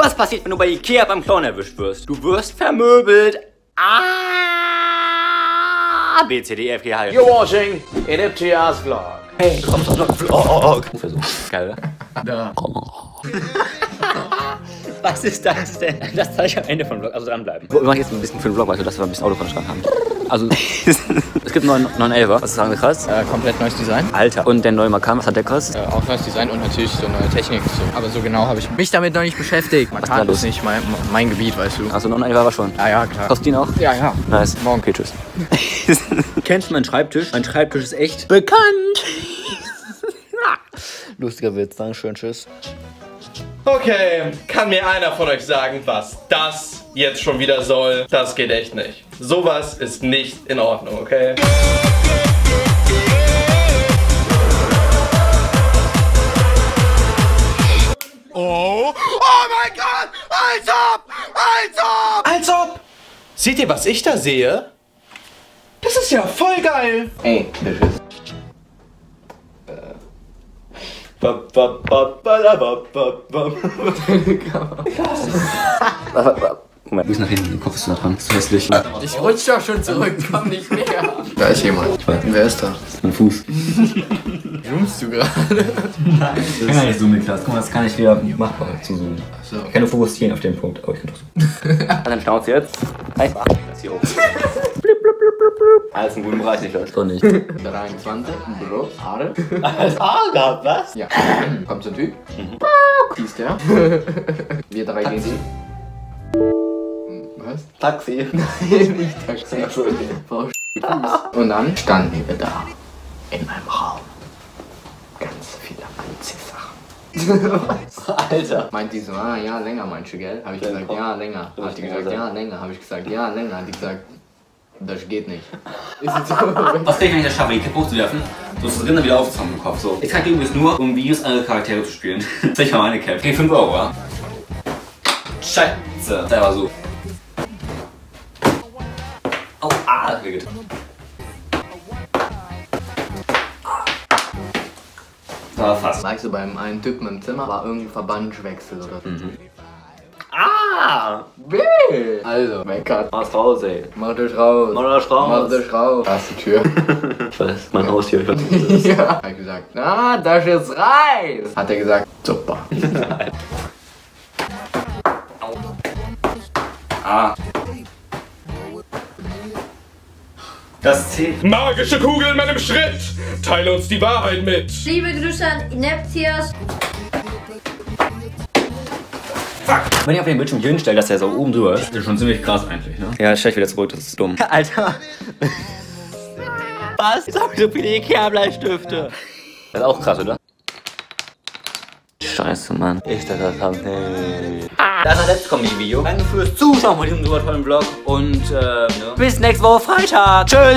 Was passiert, wenn du bei Ikea beim Clown erwischt wirst? Du wirst vermöbelt. BCDFKH. You're watching Ineptias Vlog. Hey, komm doch noch Vlog. Versuch. Geil, oder? Da. Was ist das denn? Das zeige ich am Ende vom Vlog, also dranbleiben. Wir machen jetzt ein bisschen für den Vlog, also dass wir ein bisschen Autokonstand haben. Also, es gibt einen 911er. Was ist das krass? Komplett neues Design. Alter. Und der neue Macan, was hat der krass? Auch neues Design und natürlich so neue Technik. So. Aber so genau habe ich mich damit noch nicht beschäftigt. Macan ist nicht mein Gebiet, weißt du. Also 911er war schon. Ja, ja, klar. Kostet ihn auch? Ja, ja. Nice. Morgen, okay, tschüss. Kennst du meinen Schreibtisch? Mein Schreibtisch ist echt bekannt. Lustiger Witz. Dankeschön, tschüss. Okay, kann mir einer von euch sagen, was das jetzt schon wieder soll? Das geht echt nicht. Sowas ist nicht in Ordnung, okay? Oh, oh mein Gott! Als ob! Als ob! Als ob! Seht ihr, was ich da sehe? Das ist ja voll geil! Ey, tschüss. Moment, du bist nach hinten, den Kopf ist nach dran. Das ist hässlich. Ich rutsche doch schon zurück, komm nicht mehr. Da ist jemand. Wer ist da? Das ist mein Fuß. Zoomst du gerade? Nein. Ich kann gar nicht zoomen, Klaas. Guck mal, das ist gar nicht wieder machbar zu zoomen. So. Ich kann nur fokussieren auf den Punkt, aber ich kann doch zoomen. Dann staunst du jetzt. Einfach. Das hier oben. Alles im guten Bereich, ich glaube. Doch nicht. 23, Brot, Aare. Aare, was? Ja. Kommt so ein Typ. Mhm. Die ist der. Wir drei gehen sie. Was? Taxi. Nein, nicht Taxi. Entschuldigung. Und dann standen wir da. In meinem Raum. Ganz viele Anziehsachen. Alter. Meint die so, ah, ja, länger meinst du, gell? Hab ich gesagt, ja, länger. Hab ich gesagt, ja, länger. Hab ich gesagt, ja, länger. Hat die gesagt, das geht nicht. Ist so? Was denke ich, das schaffe ich, den Kopf zu werfen? So ist das Rinder wieder aufzufangen im Kopf. So. Ich kann übrigens nur, um Videos andere Charaktere zu spielen. Das ist mal meine Cap. Okay, 5 Euro, oder? Scheiße. Das war so. Oh, ah, das geht. Das war fast. Weißt du, beim einen Typen im Zimmer war irgendein Verbandwechsel oder so. Mhm. Ah! B! Also, meckert. Mach's raus, ey. Mach dich raus. Mach dich raus. Mach dich raus. Da ist die Tür. Ich weiß, mein Haustier. Ich weiß, was das ist. Ja. Hat gesagt, na, das ist Reis. Hat er gesagt, super. Nein. Ah. Das zählt. Magische Kugel in meinem Schritt. Teile uns die Wahrheit mit. Liebe Grüße an Ineptias. Fuck. Wenn ich auf den Bildschirm hinstelle, dass er so oben drüber ist, das ist schon ziemlich krass eigentlich, ne? Ja, stell ich wieder zurück, das ist dumm. Alter! Was? Jetzt hab ich so viele IKEA-Bleistifte. Das ist auch krass, oder? Scheiße, Mann. Ist das das Thumbnail? Das ist das letzte Comedy-Video. Danke fürs Zuschauen von diesem super tollen Vlog und, bis nächste Woche Freitag. Tschüss!